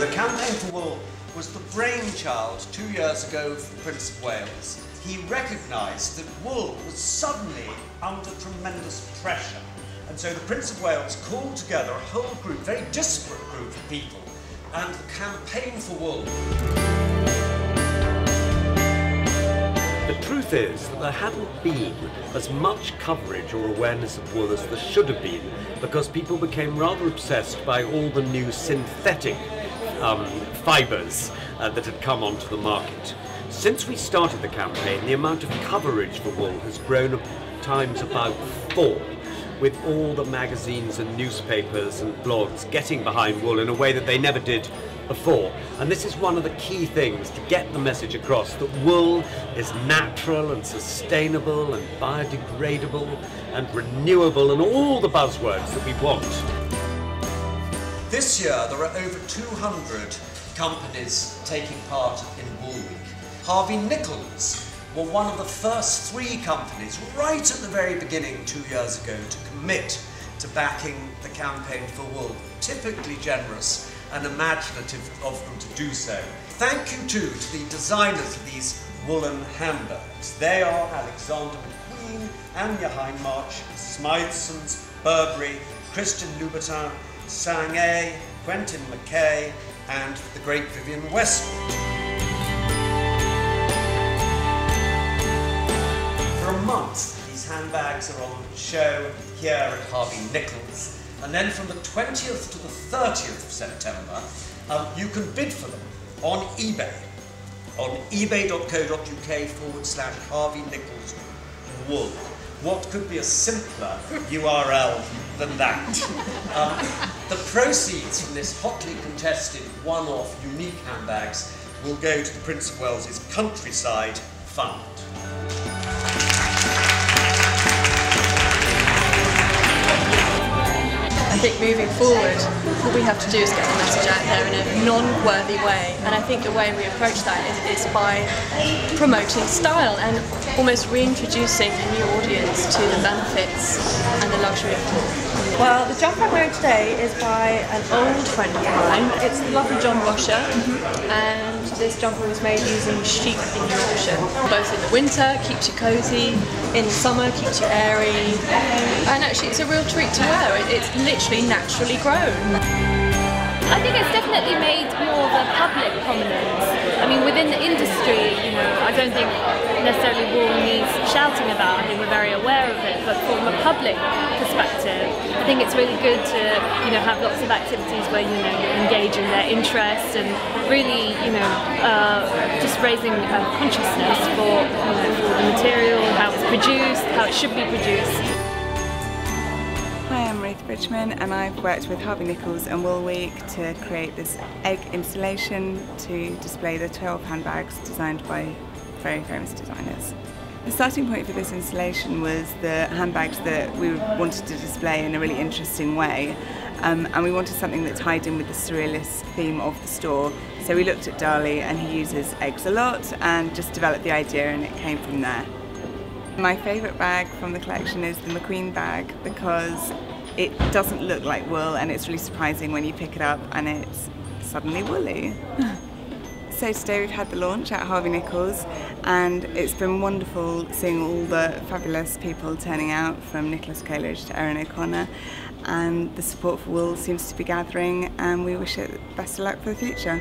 The Campaign for Wool was the brainchild 2 years ago of the Prince of Wales. He recognised that wool was suddenly under tremendous pressure. And so the Prince of Wales called together a whole group, very disparate group of people, and the Campaign for Wool. The truth is that there hadn't been as much coverage or awareness of wool as there should have been, because people became rather obsessed by all the new synthetic fibres that had come onto the market. Since we started the campaign, the amount of coverage for wool has grown times about four, with all the magazines and newspapers and blogs getting behind wool in a way that they never did before. And this is one of the key things to get the message across, that wool is natural and sustainable and biodegradable and renewable and all the buzzwords that we want. This year there are over 200 companies taking part in Wool Week. Harvey Nichols were one of the first three companies right at the very beginning 2 years ago to commit to backing the Campaign for Wool. Typically generous and imaginative of them to do so. Thank you too to the designers of these woolen handbags. They are Alexander McQueen, Anya Hindmarch, Smythson's, Burberry, Christian Louboutin, Sang A, Quentin McKay and the great Vivienne Westwood. These handbags are on show here at Harvey Nichols, and then from the 20th to the 30th of September you can bid for them on eBay, on ebay.co.uk/Harvey Nichols Wool. What could be a simpler URL than that? The proceeds from this hotly contested one-off unique handbags will go to the Prince of Wales' Countryside Fund. I think moving forward, what we have to do is get the message out there in a non-worthy way, and I think the way we approach that is by promoting style and almost reintroducing a new audience to the benefits and the luxury of wool. Well, the jumper I'm wearing today is by an old friend of mine. It's the lovely John Bosher, and this jumper was made using sheep in Yorkshire. Both in the winter, keeps you cosy, in the summer, keeps you airy, and actually it's a real treat to wear. It's literally naturally grown. I think it's definitely made more of a public prominence. I mean, within the industry, you know, I don't think necessarily wool needs shouting about. I think we're very aware of it, but from a public perspective, I think it's really good to, you know, have lots of activities where, you know, you engage in their interest and really, you know, just raising consciousness for, you know, for the material, how it's produced, how it should be produced. Hi, I'm Ruth Bridgman and I've worked with Harvey Nichols and Wool Week to create this egg installation to display the 12 handbags designed by very famous designers. The starting point for this installation was the handbags that we wanted to display in a really interesting way, and we wanted something that tied in with the surrealist theme of the store. So we looked at Dali, and he uses eggs a lot, and just developed the idea, and it came from there. My favourite bag from the collection is the McQueen bag, because it doesn't look like wool and it's really surprising when you pick it up and it's suddenly woolly. So today we've had the launch at Harvey Nichols, and it's been wonderful seeing all the fabulous people turning out, from Nicholas Coleridge to Erin O'Connor, and the support for wool seems to be gathering, and we wish it best of luck for the future.